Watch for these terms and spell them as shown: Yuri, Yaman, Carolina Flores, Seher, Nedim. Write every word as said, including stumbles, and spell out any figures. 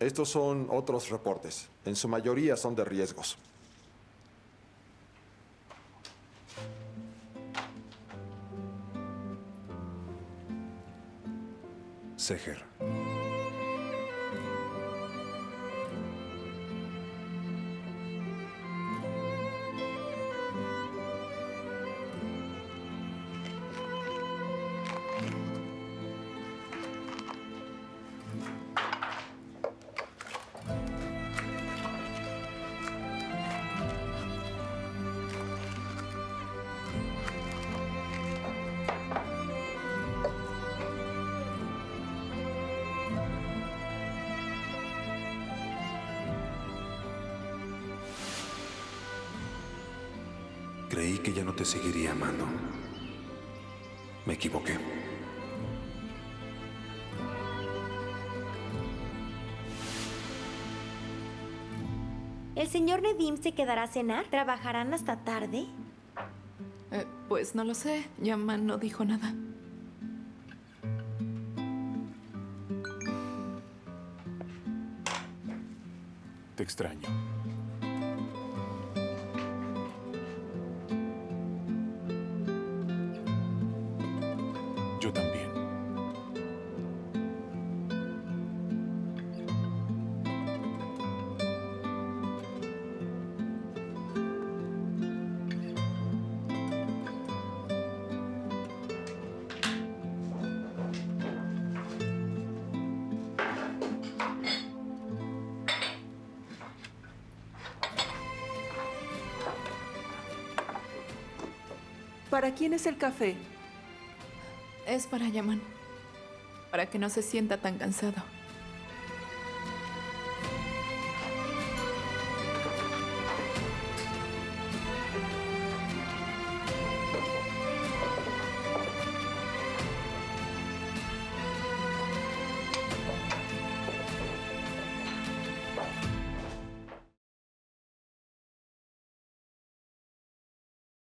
Estos son otros reportes. En su mayoría son de riesgos. Seher. Creí que ya no te seguiría amando. Me equivoqué. ¿El señor Nedim se quedará a cenar? ¿Trabajarán hasta tarde? Eh, pues no lo sé. Yaman no dijo nada. Te extraño. Yo también. ¿Para quién es el café? Es para Yaman, para que no se sienta tan cansado.